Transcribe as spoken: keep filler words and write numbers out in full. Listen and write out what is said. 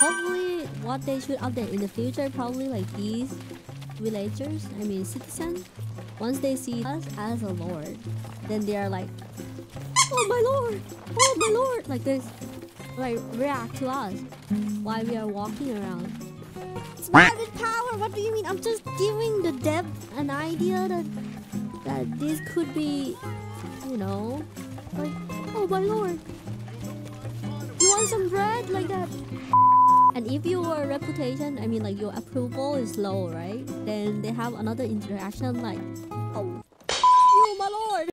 Hopefully what they should update in the future, probably like these villagers, I mean citizens, once they see us as a lord, then they are like, oh my lord, oh my lord, like this, like react to us while we are walking around. It's magic power, what do you mean? I'm just giving the dev an idea that, that this could be, you know, like, oh my lord, you want some bread? Like that. And if your reputation, I mean like your approval is low, right? Then they have another interaction like,